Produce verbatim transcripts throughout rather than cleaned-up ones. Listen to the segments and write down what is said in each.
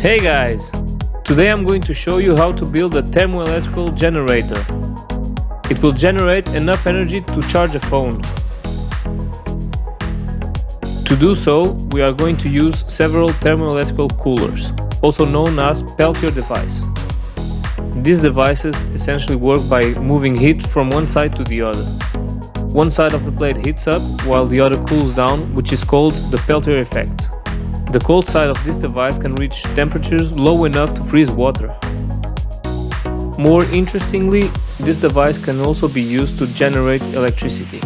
Hey guys! Today I'm going to show you how to build a thermoelectrical generator. It will generate enough energy to charge a phone. To do so, we are going to use several thermoelectrical coolers, also known as Peltier device. These devices essentially work by moving heat from one side to the other. One side of the plate heats up while the other cools down, which is called the Peltier effect. The cold side of this device can reach temperatures low enough to freeze water. More interestingly, this device can also be used to generate electricity.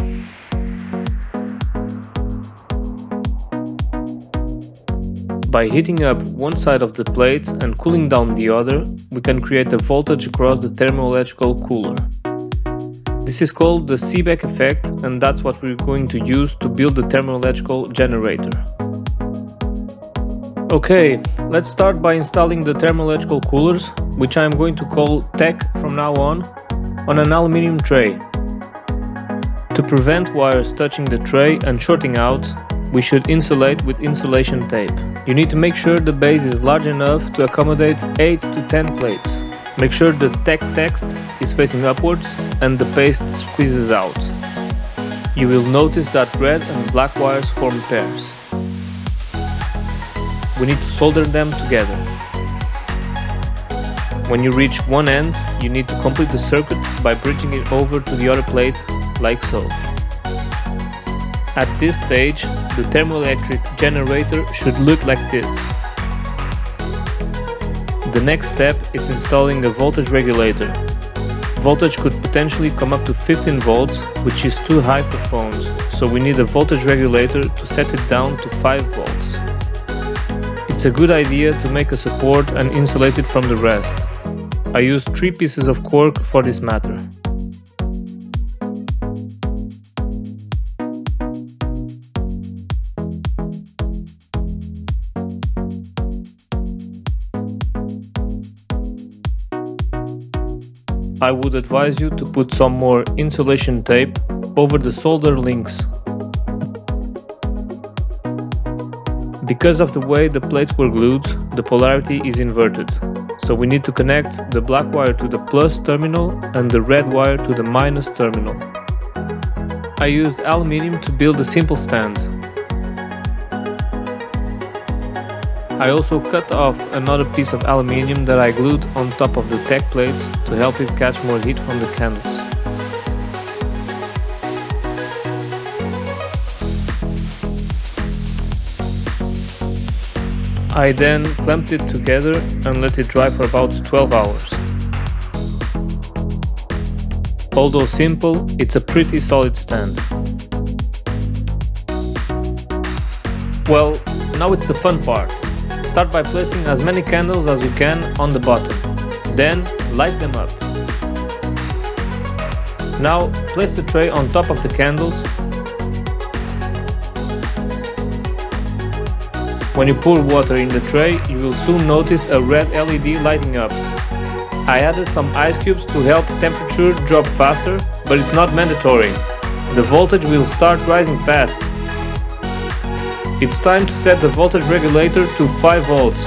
By heating up one side of the plate and cooling down the other, we can create a voltage across the thermoelectrical cooler. This is called the Seebeck effect, and that's what we're going to use to build the thermoelectrical generator. Okay, let's start by installing the thermoelectrical coolers, which I'm going to call Tech from now on, on an aluminium tray. To prevent wires touching the tray and shorting out, we should insulate with insulation tape. You need to make sure the base is large enough to accommodate eight to ten plates. Make sure the Tech text is facing upwards and the paste squeezes out. You will notice that red and black wires form pairs. We need to solder them together. When you reach one end, you need to complete the circuit by bridging it over to the other plate, like so. At this stage, the thermoelectric generator should look like this. The next step is installing a voltage regulator. Voltage could potentially come up to fifteen volts, which is too high for phones, so we need a voltage regulator to set it down to five volts. It's a good idea to make a support and insulate it from the rest. I used three pieces of cork for this matter. I would advise you to put some more insulation tape over the solder links. Because of the way the plates were glued, the polarity is inverted, so we need to connect the black wire to the plus terminal and the red wire to the minus terminal. I used aluminium to build a simple stand. I also cut off another piece of aluminium that I glued on top of the Tech plates to help it catch more heat from the candles. I then clamped it together and let it dry for about twelve hours. Although simple, it's a pretty solid stand. Well, now it's the fun part. Start by placing as many candles as you can on the bottom. Then light them up. Now place the tray on top of the candles. When you pour water in the tray, you will soon notice a red L E D lighting up. I added some ice cubes to help temperature drop faster, but it's not mandatory. The voltage will start rising fast. It's time to set the voltage regulator to five volts.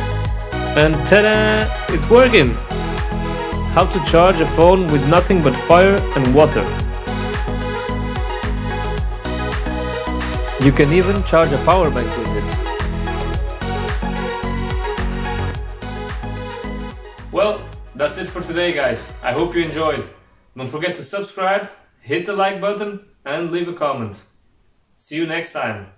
And ta-da! It's working! How to charge a phone with nothing but fire and water. You can even charge a power bank with it. Well, that's it for today, guys. I hope you enjoyed. Don't forget to subscribe, hit the like button, and leave a comment. See you next time.